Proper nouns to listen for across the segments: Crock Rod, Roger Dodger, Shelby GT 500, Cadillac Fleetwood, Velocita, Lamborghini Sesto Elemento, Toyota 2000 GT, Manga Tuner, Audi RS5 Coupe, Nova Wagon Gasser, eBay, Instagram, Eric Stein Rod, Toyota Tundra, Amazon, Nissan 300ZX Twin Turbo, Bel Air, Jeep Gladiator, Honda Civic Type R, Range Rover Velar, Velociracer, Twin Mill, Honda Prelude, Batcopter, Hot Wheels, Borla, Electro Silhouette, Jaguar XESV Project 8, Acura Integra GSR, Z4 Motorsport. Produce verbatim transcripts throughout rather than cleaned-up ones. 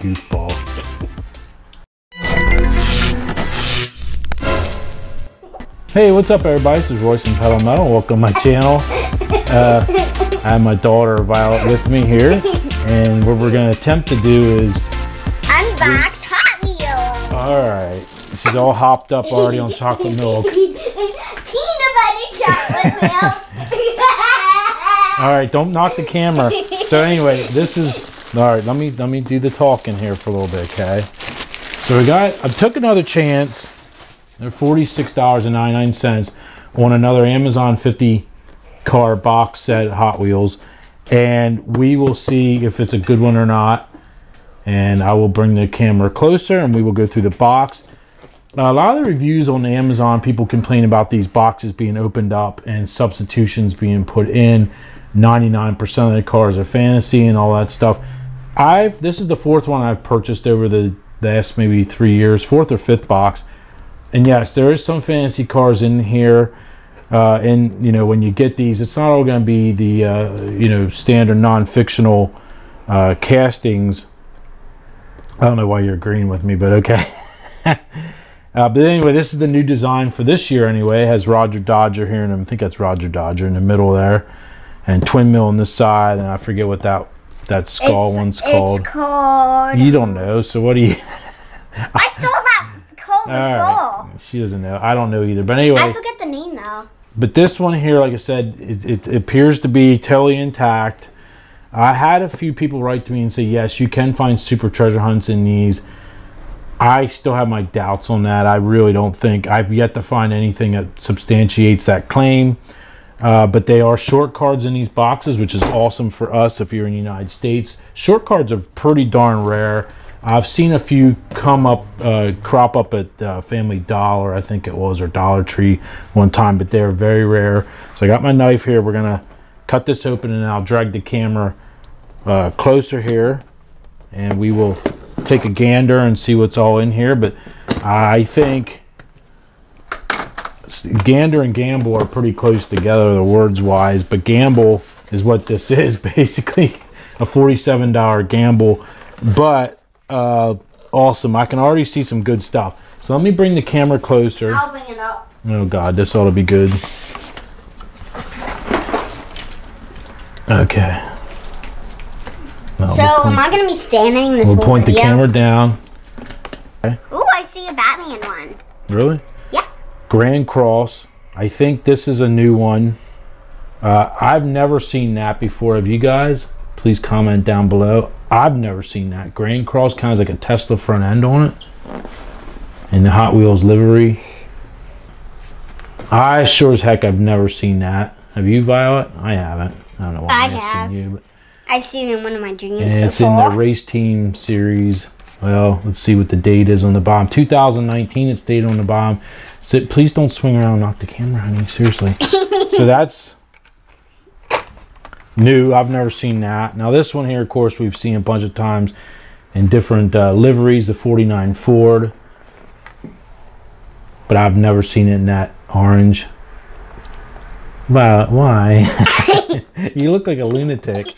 goofball. Hey, what's up everybody? This is Royce from Pedal to Metal. Welcome to my channel. Uh, I have my daughter Violet with me here, and what we're going to attempt to do is unbox Hot Wheels. Alright, she's all hopped up already on chocolate milk. Peanut butter chocolate milk. Alright, don't knock the camera. So anyway, this is, alright, let me, let me do the talking here for a little bit, okay? So we got, I took another chance. They're forty-six ninety-nine on another Amazon fifty car box set Hot Wheels. And we will see if it's a good one or not. And I will bring the camera closer and we will go through the box. Now, a lot of the reviews on Amazon, people complain about these boxes being opened up and substitutions being put in. ninety-nine percent of the cars are fantasy and all that stuff. I've This is the fourth one I've purchased over the last maybe three years, fourth or fifth box. And yes, there is some fantasy cars in here, uh, and you know when you get these, it's not all going to be the uh, you know standard non-fictional uh, castings. I don't know why you're agreeing with me, but okay. uh, but anyway, this is the new design for this year. Anyway, it has Roger Dodger here, and I think that's Roger Dodger in the middle there, and Twin Mill on this side, and I forget what that that skull it's, one's called. It's called. You don't know, so what do you? I saw that. All right. She doesn't know. I don't know either. But anyway, I forget the name though. But this one here, like I said, it, it appears to be totally intact. I had a few people write to me and say, yes, you can find super treasure hunts in these. I still have my doubts on that. I really don't think I've yet to find anything that substantiates that claim. Uh, but they are short cards in these boxes, which is awesome for us if you're in the United States. Short cards are pretty darn rare. I've seen a few come up, uh, crop up at uh, Family Dollar, I think it was, or Dollar Tree one time, but they're very rare. So I got my knife here. We're going to cut this open, and I'll drag the camera uh, closer here, and we will take a gander and see what's all in here. But I think gander and gamble are pretty close together, the words-wise, but gamble is what this is, basically a forty-seven dollar gamble. But... Uh, awesome. I can already see some good stuff. So let me bring the camera closer. I'll bring it up. Oh God, this ought to be good. Okay. No, so we'll point, am I going to be standing this we'll whole point video? The camera down. Okay. Ooh, I see a Batman one. Really? Yeah. Grand Cross. I think this is a new one. Uh, I've never seen that before. Have you guys? Please comment down below. I've never seen that. Grand Cross kind of like a Tesla front end on it. And the Hot Wheels livery. I sure as heck I've never seen that. Have you, Violet? I haven't. I don't know why I I'm have. You, but I've seen it in one of my dreams and before. It's in the race team series. Well, let's see what the date is on the bottom. two thousand nineteen, it's dated on the bottom. So please don't swing around and knock the camera, honey. Seriously. So that's... new. I've never seen that. Now this one here, of course, we've seen a bunch of times in different uh, liveries, the forty-nine Ford, but I've never seen it in that orange. But why? You look like a lunatic.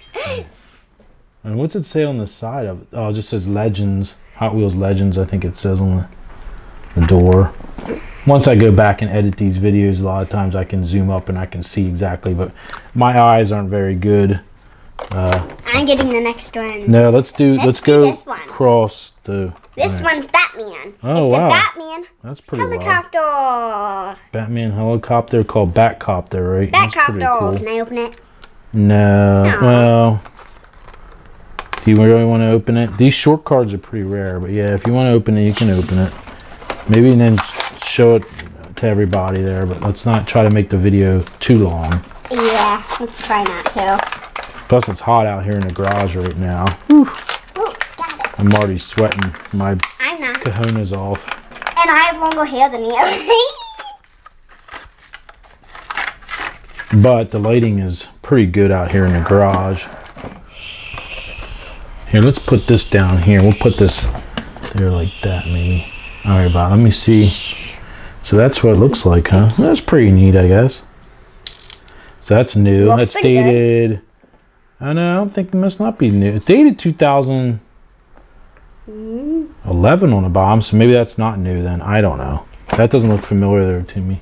And what's it say on the side of it? Oh, it just says Legends, Hot Wheels Legends, I think it says on the, the door. Once I go back and edit these videos, a lot of times I can zoom up and I can see exactly, but my eyes aren't very good. Uh, I'm getting the next one. No, let's do, let's, let's do go this one. Cross the... This right. one's Batman. Oh, it's wow. It's a Batman. That's pretty Helicopter. Wild. Batman helicopter called Batcopter, right? Batcopter. Cool. Can I open it? No. no. Well, do you really want to open it? These short cards are pretty rare, but yeah, if you want to open it, you can open it. Maybe and then... show it to everybody there, but let's not try to make the video too long. Yeah, let's try not to. Plus it's hot out here in the garage right now. Ooh, got it. I'm already sweating my I'm not. Cojones off. And I have longer hair than you. But the lighting is pretty good out here in the garage. Here, let's put this down here. We'll put this there like that maybe. Alright, Bob, let me see. So that's what it looks like, huh? That's pretty neat, I guess. So that's new. Looks that's dated. Good. I know. I don't think it must not be new. It's dated two thousand. Mm. eleven on the bottom, so maybe that's not new then. I don't know. That doesn't look familiar to me.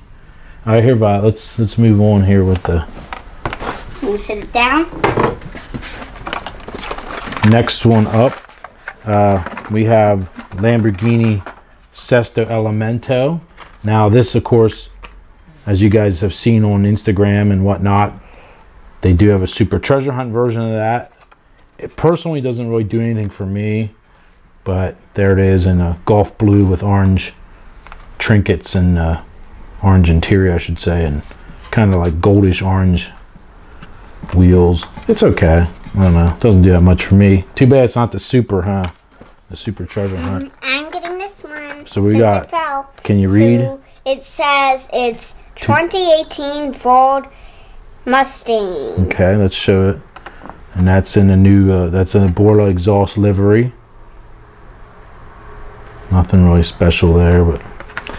All right, here, Violet, let's, let's move on here with the... Can you sit it down? Next one up, uh, we have Lamborghini Sesto Elemento. Now this, of course, as you guys have seen on Instagram and whatnot, they do have a super treasure hunt version of that. It personally doesn't really do anything for me, but there it is in a golf blue with orange trinkets and uh, orange interior, I should say, and kind of like goldish orange wheels. It's okay. I don't know. It doesn't do that much for me. Too bad it's not the super, huh? The super treasure hunt. I'm getting this one. So we got... It fell. Can you read? So it says it's twenty eighteen Ford Mustang. Okay, let's show it. And that's in a new... Uh, that's in a Borla exhaust livery. Nothing really special there, but...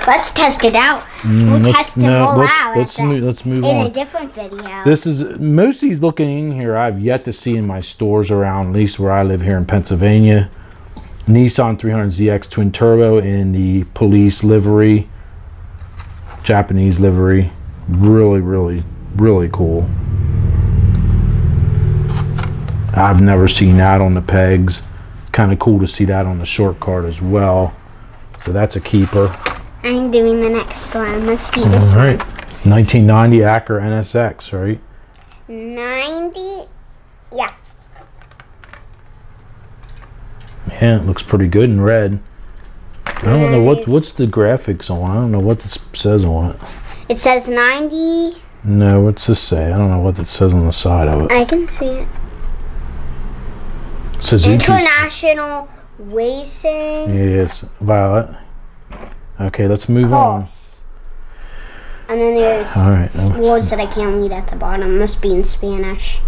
Let's test it out. We'll let's, test it no, all let's, out. Let's, move, let's move in on. In a different video. This is, most of these looking in here I've yet to see in my stores around, at least where I live here in Pennsylvania. Nissan three hundred Z X Twin Turbo in the police livery. Japanese livery. Really, really, really cool. I've never seen that on the pegs. Kind of cool to see that on the short card as well. So that's a keeper. I'm doing the next one. Let's do this one. All right. nineteen ninety Acura N S X, right? ninety, yeah. Yeah, it looks pretty good in red. I don't know what what's the graphics on. I don't know what this says on it. It says ninety. No, what's this say? I don't know what it says on the side of it. I can see it. It says International Racing. Yes, Violet. Okay, let's move Course. on. And then there's All right, words that I can't read at the bottom. Must be in Spanish.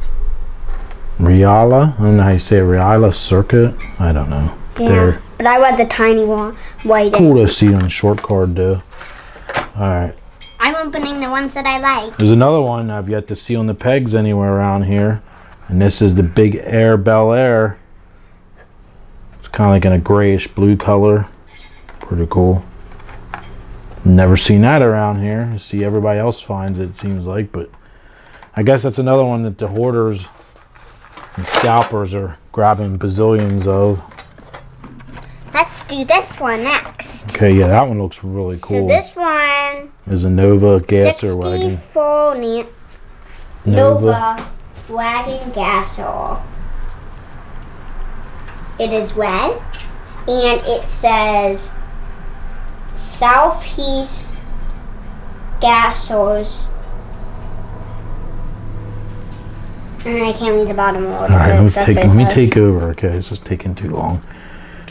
Reala? I don't know how you say it. Reala Circuit? I don't know. Yeah, They're but I read the tiny one. White cool in. to see on short card, though. All right. I'm opening the ones that I like. There's another one I've yet to see on the pegs anywhere around here. And this is the Big Air Bel Air. It's kind of like in a grayish blue color. Pretty cool. Never seen that around here. I see everybody else finds it, it seems like, but I guess that's another one that the hoarders and scalpers are grabbing bazillions of. Let's do this one next. Okay, yeah, that one looks really cool. So this one is a Nova Gasser wagon. Nova. Nova Wagon Gasser. It is red, and it says Southeast Gasser's, and I can't read the bottom order. All right, let's take, let me take over. Okay, this is taking too long.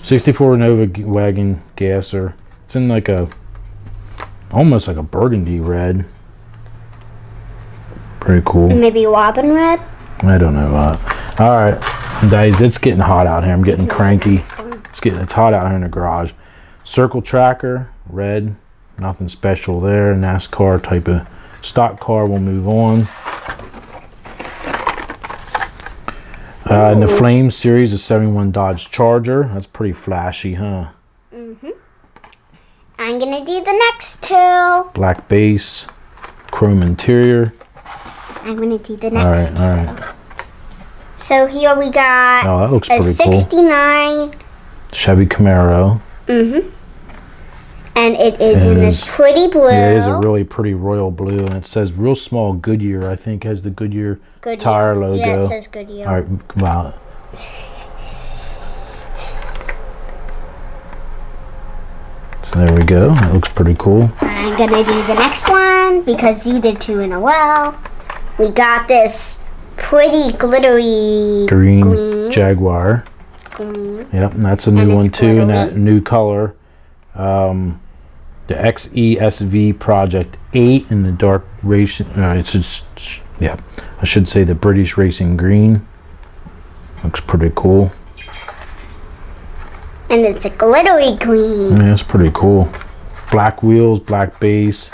sixty-four Nova Wagon Gasser. It's in like a, almost like a burgundy red. Pretty cool. Maybe robin red? I don't know about it. All right, guys, it's getting hot out here. I'm getting cranky. It's getting, it's hot out here in the garage. Circle Tracker, red, nothing special there. NASCAR type of stock car. We'll move on. Uh, in the Flame series, a seventy-one Dodge Charger. That's pretty flashy, huh? Mm-hmm. I'm gonna do the next two. Black base, chrome interior. I'm gonna do the next all right, two. All right. So here we got oh, that looks a sixty-nine cool. Chevy Camaro. Mm-hmm. And it is and in this pretty blue. Yeah, it is a really pretty royal blue, and it says real small Goodyear, I think, has the Goodyear, Goodyear. tire logo. Yeah, it says Goodyear. All right, come on. So there we go. That looks pretty cool. I'm gonna do the next one because you did two in a row. We got this pretty glittery green, green. Jaguar. Green. Yep, and that's a new and one too, in that new color. Um, the X E S V Project eight in the dark racing. Uh, it's just, yeah, I should say the British Racing Green. Looks pretty cool. And it's a glittery green. Yeah, it's pretty cool. Black wheels, black base.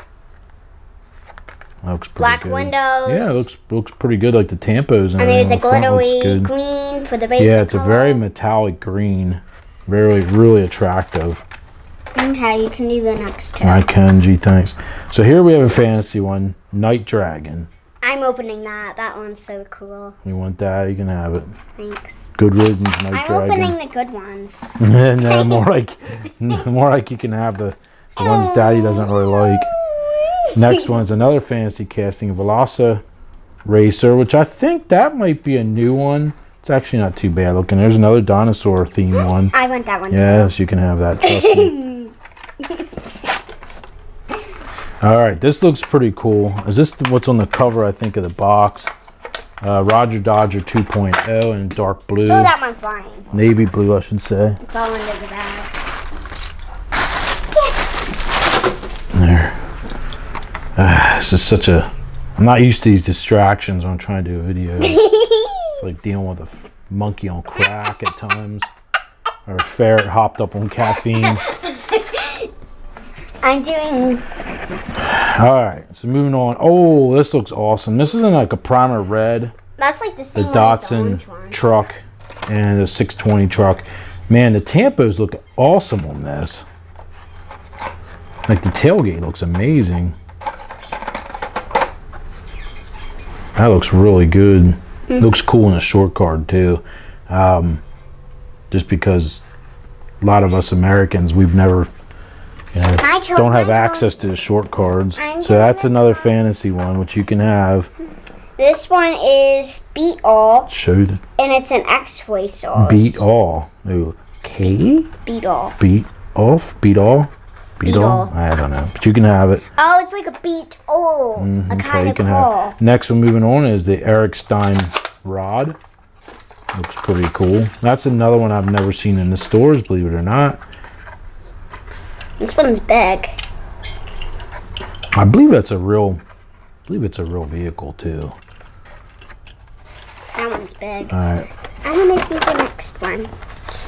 That looks pretty black good. windows. Yeah, it looks looks pretty good, like the tampos. And there's a glittery green for the base. Yeah, it's color. a very metallic green. Really, really attractive. Okay, you can do the next two. I can, gee, thanks. So here we have a fantasy one, Night Dragon. I'm opening that. That one's so cool. You want that? You can have it. Thanks. Good riddance, Night I'm Dragon. I'm opening the good ones. No, more like, more like you can have the, the ones Daddy doesn't really like. Next one's another fantasy casting, Velociracer, which I think that might be a new one. It's actually not too bad looking. There's another dinosaur themed one. I want that one. Yes, too. You can have that. Trust me. All right, this looks pretty cool. Is this what's on the cover, I think, of the box? Uh, Roger Dodger two point oh in dark blue. Oh, that one's flying. Navy blue, I should say. It's all under the bag. Yes! There. Uh, this is such a... I'm not used to these distractions when I'm trying to do a video. It's like dealing with a monkey on crack at times. Or a ferret hopped up on caffeine. I'm doing... All right, so moving on. Oh, this looks awesome. This is in like a primer red. That's like the same the Datsun one. Truck and the six twenty truck. Man, the tampos look awesome on this. Like the tailgate looks amazing. That looks really good. Mm-hmm. Looks cool in a short card too. Um, just because a lot of us Americans, we've never... You know, don't have access to the short cards. So that's another fantasy one, which you can have. This one is Beat All. Shoot. And it's an X-Way sauce. Beat All. Okay. Beat All. Beat Off? Beat All? Beat All? I don't know. But you can have it. Oh, it's like a Beat All. Mm-hmm. A kind okay, of call. Next one moving on is the Eric Stein Rod. Looks pretty cool. That's another one I've never seen in the stores, believe it or not. This one's big. I believe that's a real, I believe it's a real vehicle too. That one's big. All right. I want to see the next one.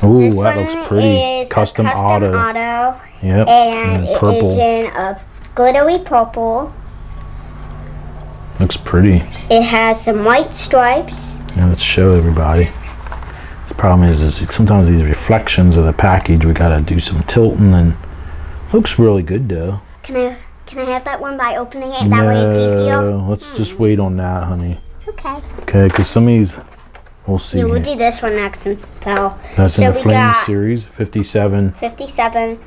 Ooh, this that one looks pretty. Is custom, custom auto. auto. Yep. And, and it purple. is in a glittery purple. Looks pretty. It has some white stripes. Yeah, let's show everybody. The problem is, is sometimes these reflections of the package, we gotta do some tilting and. Looks really good though. Can I can I have that one by opening it? No, that way it's easier. Let's hmm. just wait on that, honey. Okay. Okay, because some of these, we'll see. Yeah, we'll do this one next and so. That's so in the Flame series, fifty-seven. fifty-seven.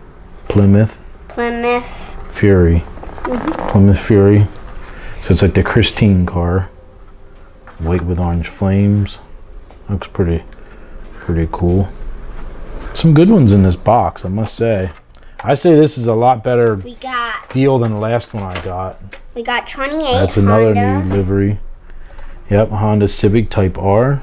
Plymouth. Plymouth. Fury. Mm-hmm. Plymouth Fury. So it's like the Christine car, white with orange flames. Looks pretty, pretty cool. Some good ones in this box, I must say. I say this is a lot better we got, deal than the last one I got. We got twenty-eight. That's another Honda. New livery. Yep, Honda Civic Type R.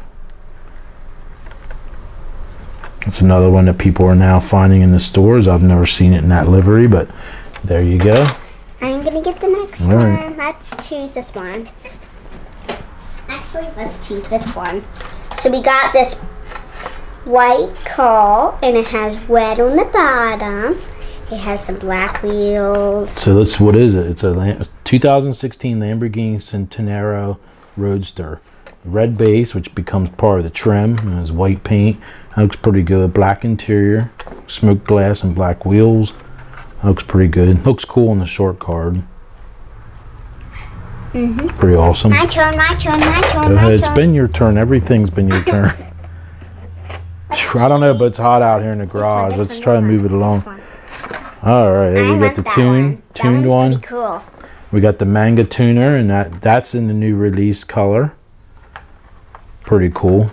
That's another one that people are now finding in the stores. I've never seen it in that livery, but there you go. I'm going to get the next All right. one. Let's choose this one. Actually, let's choose this one. So we got this white car, and it has red on the bottom. It has some black wheels. So that's what is it? It's a two thousand sixteen Lamborghini Centenario Roadster. Red base, which becomes part of the trim, and has white paint. That looks pretty good. Black interior, smoked glass, and black wheels. That looks pretty good. Looks cool on the short card. Mm-hmm. Pretty awesome. My turn, my turn, my turn, Go my ahead. turn. It's been your turn. Everything's been your turn. I don't know, but it's hot out here in the garage. This one, this Let's one, try to move one, it along. All right, there we got the tune, tuned one. Cool. We got the Manga Tuner, and that that's in the new release color. Pretty cool.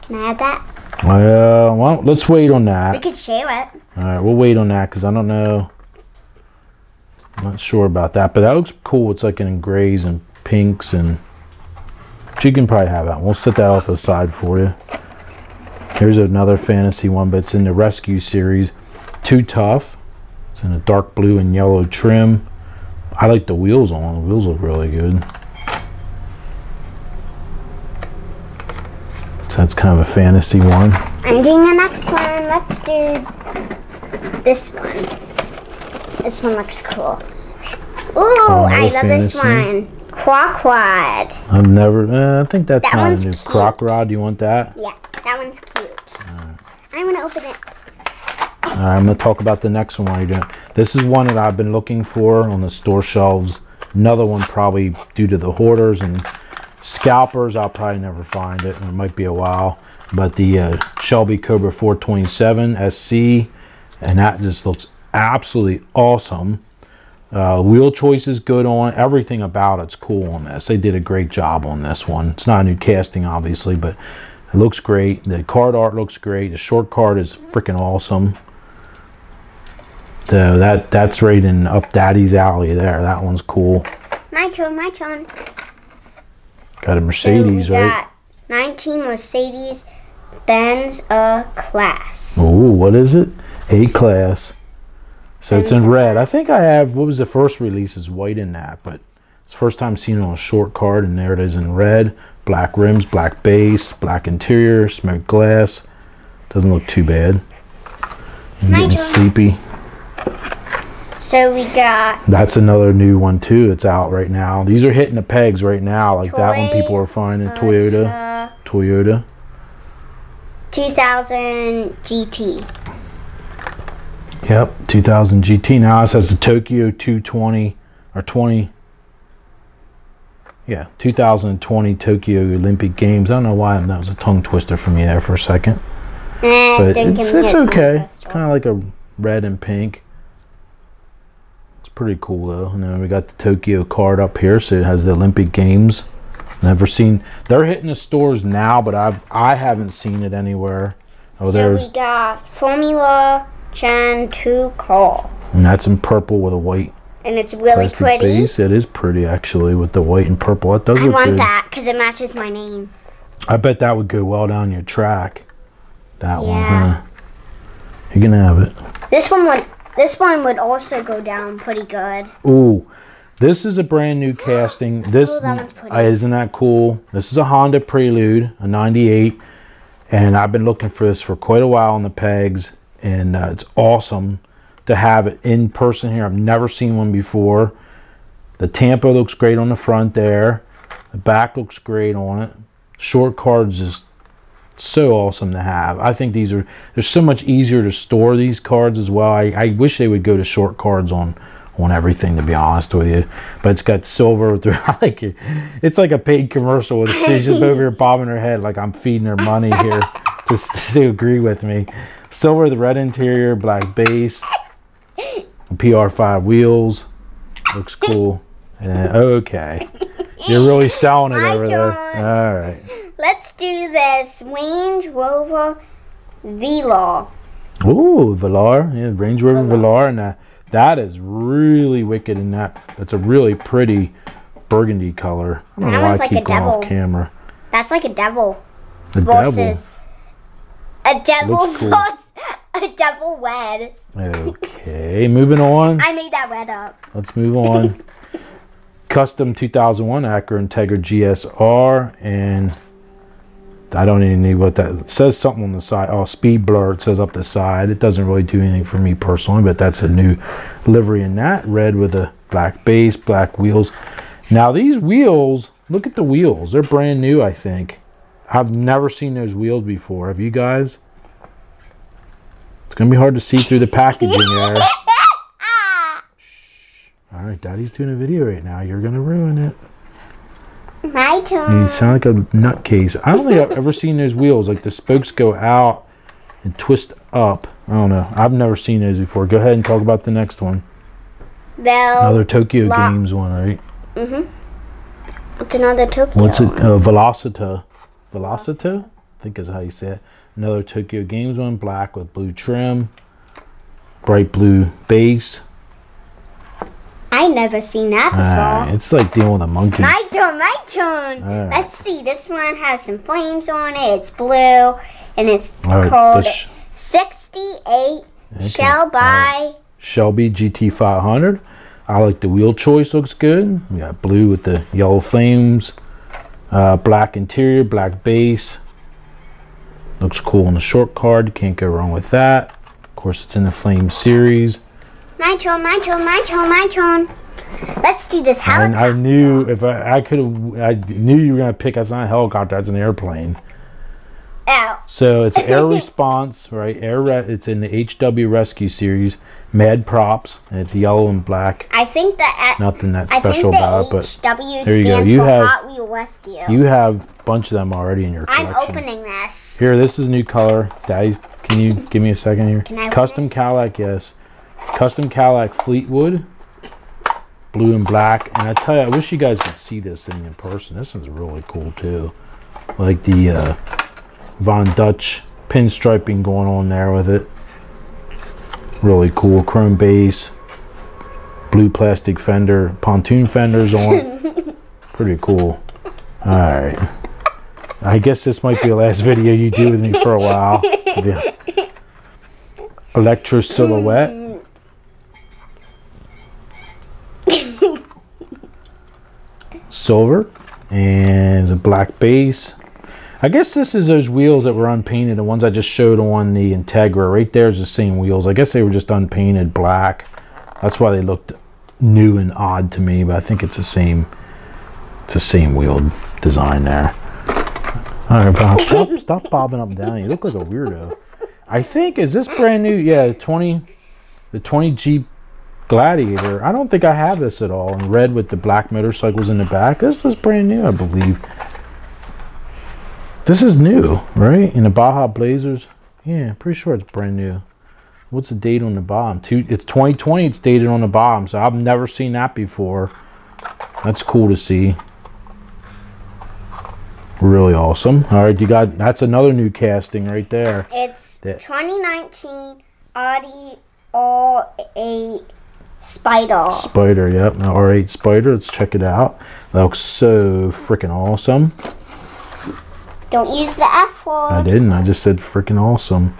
Can I add that? Uh, well, let's wait on that. We could share it. All right, we'll wait on that because I don't know. I'm not sure about that, but that looks cool. It's like in grays and pinks, and but you can probably have that. We'll set that off to the side for you. Here's another fantasy one, but it's in the Rescue series. Too Tough. It's in a dark blue and yellow trim. I like the wheels on. The wheels look really good. So that's kind of a fantasy one. I'm doing the next one. Let's do this one. This one looks cool. Ooh, I love fantasy. This one. Crock Rod. I've never, uh, I think that's that not a new cute. Crock Rod. Do you want that? Yeah. That one's cute. Right. I'm going to open it. right, I'm going to talk about the next one while you're doing it. This is one that I've been looking for on the store shelves. Another one probably due to the hoarders and scalpers, I'll probably never find it, and it might be a while. But the uh, Shelby Cobra four twenty-seven S C, and that just looks absolutely awesome. Uh, wheel choice is good on everything about it's cool on this. They did a great job on this one. It's not a new casting, obviously, but it looks great. The card art looks great. The short card is freaking awesome. So that that's right in Up Daddy's alley there. That one's cool. My turn, my turn. Got a Mercedes, so we got right? nineteen Mercedes Benz A Class. Oh, what is it? A Class. So it's in red. I think I have, what was the first release is white in that, but it's the first time seen it on a short card, and there it is in red. Black rims, black base, black interior, smoked glass. Doesn't look too bad. I'm getting sleepy. So we got... That's another new one too that's out right now. These are hitting the pegs right now. Like Toy, that one people are finding. Uh, Toyota. Toyota. two thousand G T. Yep, two thousand G T. Now this has the Tokyo two twenty or twenty. Yeah, two thousand twenty Tokyo Olympic Games. I don't know why that was a tongue twister for me there for a second. Eh, but it's, it's okay. It's kind of like a red and pink. It's pretty cool though. And then we got the Tokyo card up here, so it has the Olympic Games. Never seen. They're hitting the stores now, but I've I haven't seen it anywhere. Oh, so we got Formula Gen two Call, and that's in purple with a white, and it's really pretty base. It is pretty actually with the white and purple. It does I look want good. That because it matches my name. I bet that would go well down your track, that yeah. one huh? You're gonna have it. This one would this one would also go down pretty good. Ooh, this is a brand new casting. This oh, that uh, isn't that cool. This is a Honda Prelude, a ninety-eight, and I've been looking for this for quite a while on the pegs. And uh, it's awesome to have it in person here. I've never seen one before. The Tampa looks great on the front there. The back looks great on it. Short cards is so awesome to have. I think these are, they're so much easier to store these cards as well. I, I wish they would go to short cards on on everything, to be honest with you. But it's got silver with their, I like it. It's like a paid commercial with she's just over here bobbing her head like I'm feeding her money here to, to agree with me. Silver with red interior, black base, P R five wheels. Looks cool. And, okay. You're really selling it over there. All right. Let's do this Range Rover Velar. Ooh, Velar. Yeah, Range Rover Velar. And uh, that is really wicked in that. That's a really pretty burgundy color. I don't know why I keep going off camera. That's like a devil. The devil. A devil cool. Fox, a devil wed. Okay, moving on. I made that wed up. Let's move on. Custom two thousand one Acura Integra G S R, and I don't even need what that it says. Something on the side. Oh, speed blur. It says up the side. It doesn't really do anything for me personally, but that's a new livery in that red with a black base, black wheels. Now these wheels, look at the wheels. They're brand new, I think. I've never seen those wheels before. Have you guys? It's going to be hard to see through the packaging there. All right, Daddy's doing a video right now. You're going to ruin it. My turn. You sound like a nutcase. I don't think I've ever seen those wheels. Like the spokes go out and twist up. I don't know. I've never seen those before. Go ahead and talk about the next one. Bell Another Tokyo La Games one, right? Mm-hmm. It's another Tokyo. What's it? Uh, Velocita. Velocita, I think is how you say it. Another Tokyo Games one, black with blue trim, bright blue base. I never seen that before. Ah, it's like dealing with a monkey. My turn, my turn. Right. Let's see. This one has some flames on it. It's blue, and it's right, called sh sixty-eight okay. Shelby. Right. Shelby G T five hundred. I like the wheel choice. Looks good. We got blue with the yellow flames. Uh, black interior, black base. Looks cool on the short card. Can't go wrong with that. Of course, it's in the Flame series. My turn, my turn, my turn, my turn. Let's do this helicopter. I, I knew if I, I could have, I knew you were gonna pick. That's not a helicopter. That's an airplane. Oh. So it's Air Response, right? Air Re It's in the H W Rescue Series. Mad props. And it's yellow and black. I think that at, nothing that special about it, but H W there you go. You have Hot Wheel Rescue. You have a bunch of them already in your collection. I'm opening this. Here, this is new color. Daddy's. Can you give me a second here? Can I Custom Cadillac? Yes. Custom Cadillac Fleetwood. Blue and black. And I tell you, I wish you guys could see this thing in person. This one's really cool too. Like the. Uh, Von Dutch pinstriping going on there with it. Really cool. Chrome base, blue plastic fender, pontoon fenders on. Pretty cool. All right. I guess this might be the last video you do with me for a while. Yeah. Electro Silhouette. Silver and a black base. I guess this is those wheels that were unpainted, the ones I just showed on the Integra. Right there is the same wheels. I guess they were just unpainted black. That's why they looked new and odd to me, but I think it's the same it's the same wheel design there. All right, Bob, stop, stop bobbing up and down. You look like a weirdo. I think, is this brand new? Yeah, the twenty, the twenty Jeep Gladiator. I don't think I have this at all. In red with the black motorcycles in the back. This is brand new, I believe. This is new, right? In the Baja Blazers. Yeah, pretty sure it's brand new. What's the date on the bottom? Two, it's twenty twenty, it's dated on the bottom, so I've never seen that before. That's cool to see. Really awesome. All right, you got, that's another new casting right there. It's that. twenty nineteen Audi R eight Spider. Spider, yep, an R eight Spider. Let's check it out. That looks so freaking awesome. Don't use the F word. I didn't. I just said freaking awesome.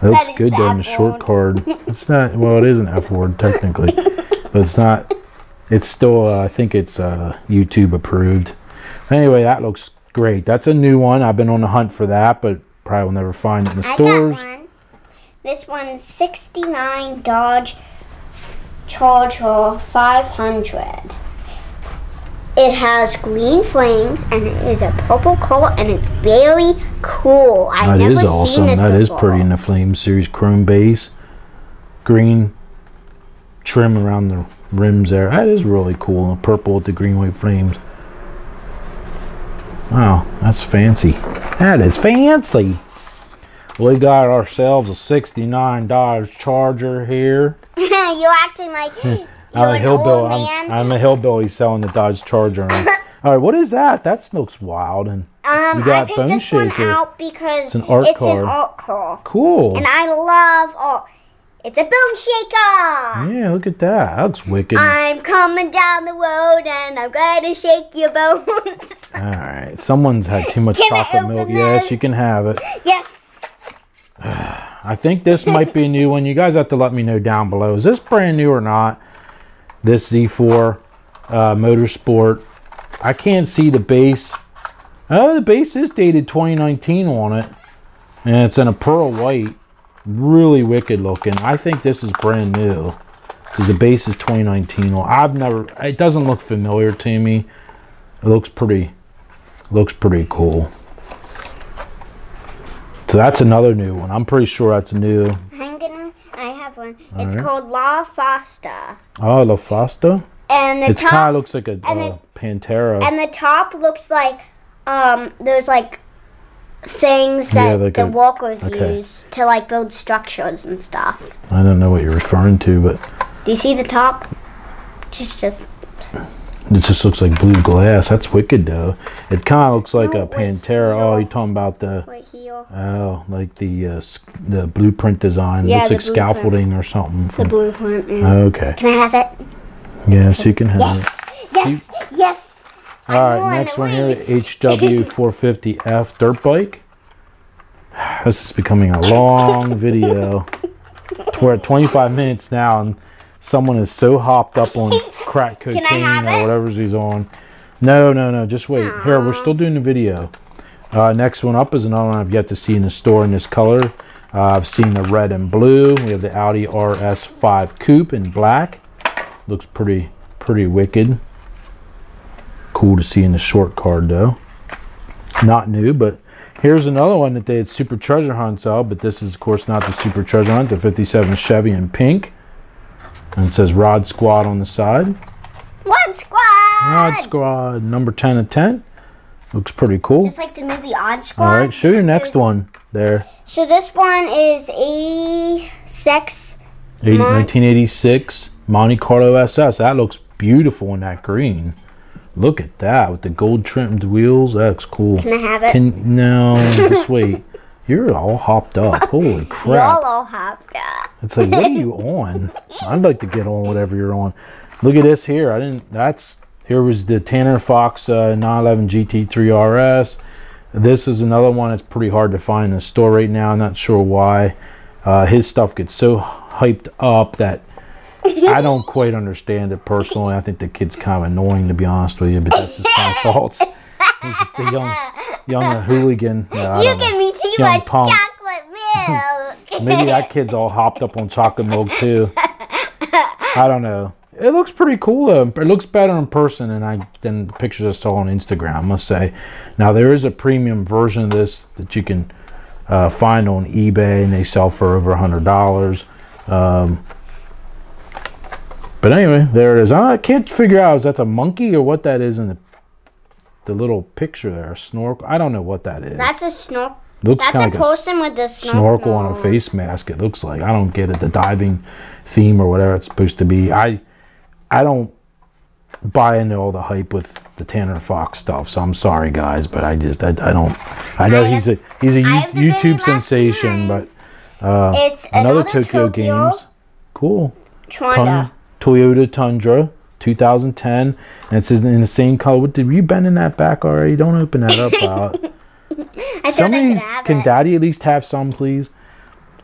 That looks that good though in the short card. It's not, well, it is an F word technically, but it's not, it's still, uh, I think it's uh, YouTube approved. Anyway, that looks great. That's a new one. I've been on the hunt for that, but probably will never find it in the I stores. Got one. This one's sixty-nine Dodge Charger five hundred. It has green flames and it is a purple color and it's very cool. I've never seen this before. That is awesome. That is pretty in the Flame series. Chrome base, green trim around the rims there. That is really cool. And purple with the green white flames. Wow, that's fancy. That is fancy. We got ourselves a sixty-nine Dodge Charger here. You're acting like. You're I'm a hillbilly. I'm, I'm a hillbilly selling the Dodge Charger. All right, what is that? That looks wild. And um, you got I picked Bone this Shaker. One out because it's an art it's car. An art car. Cool. And I love art. It's a Bone Shaker. Yeah, look at that. That looks wicked. I'm coming down the road and I'm going to shake your bones. All right, someone's had too much chocolate milk. This? Yes, you can have it. Yes. I think this might be a new one. You guys have to let me know down below. Is this brand new or not? This Z four uh, Motorsport. I can't see the base. Oh, the base is dated twenty nineteen on it. And it's in a pearl white. Really wicked looking. I think this is brand new. Because the base is twenty nineteen on. I've never, it doesn't look familiar to me. It looks pretty, looks pretty cool. So that's another new one. I'm pretty sure that's new. One. It's right. Called La Fasta. Oh, La Fasta? And the it's top kind of looks like a and uh, the, Pantera. And the top looks like um those like things yeah, that like the a, walkers okay. use to like build structures and stuff. I don't know what you're referring to, but do you see the top? It's just it just looks like blue glass. That's wicked though. It kind of looks like no, a Pantera. Oh, you're talking about the right here. Oh, like the uh, the blueprint design. Yeah, it looks like blueprint. Scaffolding or something. From, the blueprint. Yeah. Okay. Can I have it? Yes, okay. You can have yes. it. Yes, yes, yes. All I'm right, next one here, H W four fifty F dirt bike. This is becoming a long video. We're at twenty-five minutes now, and someone is so hopped up on crack cocaine or whatever he's on. No, no, no, just wait. Aww. Here, we're still doing the video. Uh, next one up is another one I've yet to see in the store in this color. Uh, I've seen the red and blue. We have the Audi R S five Coupe in black. Looks pretty, pretty wicked. Cool to see in the short card though. Not new, but Here's another one that they had Super Treasure Hunts out, but this is, of course, not the Super Treasure Hunt. The fifty-seven Chevy in pink. And it says Rod Squad on the side. Rod Squad! Rod Squad, number ten of ten. Looks pretty cool. Just like the movie Odd Squad. All right, show your next is, one there. So this one is eighty-six. nineteen eighty-six Monte Carlo S S. That looks beautiful in that green. Look at that with the gold trimmed wheels. That's cool. Can I have it? Can, no, just wait. You're all hopped up. Holy crap. You're all, all hopped up. It's like, what are you on? I'd like to get on whatever you're on. Look at this here. I didn't, that's, here was the Tanner Fox uh, nine eleven G T three R S. This is another one that's pretty hard to find in the store right now. I'm not sure why. Uh, his stuff gets so hyped up that I don't quite understand it personally. I think the kid's kind of annoying, to be honest with you, but that's just my fault. He's just a young, young hooligan. No, you give me too young much punk. Chocolate milk. Maybe that kid's all hopped up on chocolate milk too. I don't know. It looks pretty cool though. It looks better in person than I than the pictures I saw on Instagram, I must say. Now there is a premium version of this that you can uh, find on eBay, and they sell for over a hundred dollars. Um, But anyway, there it is. I can't figure out is that a monkey or what that is in the, the little picture there. A snorkel. I don't know what that is. That's a snorkel. Looks That's a like person a with a snorkel. Snorkel on a face mask. It looks like. I don't get it. The diving theme or whatever it's supposed to be. I, I don't buy into all the hype with the Tanner Fox stuff. So I'm sorry guys, but I just I, I don't. I know I have, he's a he's a YouTube sensation, but uh, it's another Tokyo, Tokyo Games. Cool. China. Toyota Tundra two thousand ten, and it's in the same color. What did you bend in that back already? Don't open that up. I some of these, can it. Daddy at least have some, please?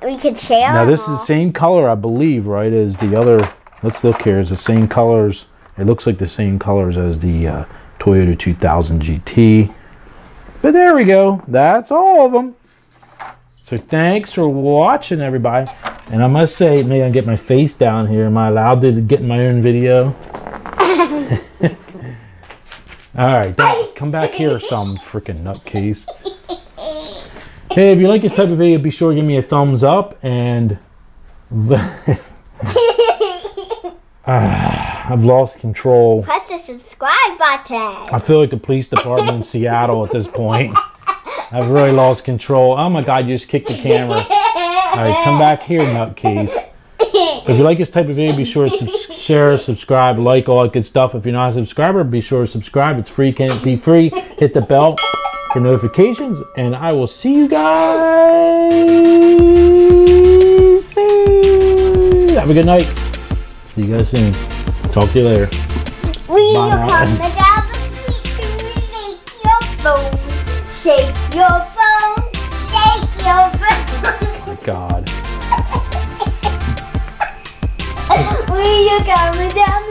We could share. Now this all. Is the same color, I believe, right? As the other. Let's look here. It's the same colors. It looks like the same colors as the uh, Toyota two thousand G T. But there we go. That's all of them. So thanks for watching, everybody. And I must say, maybe I can get my face down here. Am I allowed to get in my own video? Alright, come back here, some freaking nutcase. Hey, if you like this type of video, be sure to give me a thumbs up. And I've lost control. Press the subscribe button. I feel like the police department in Seattle at this point. I've really lost control. Oh my God, you just kicked the camera. All right, come back here, nutcase. If you like this type of video, be sure to sub share, subscribe, like, all that good stuff. If you're not a subscriber, be sure to subscribe. It's free, can't be free. Hit the bell for notifications, and I will see you guys soon. Have a good night. See you guys soon. Talk to you later. We will come down the street and make your phone. Shake your phone. Shake your phone. God. Will you come down?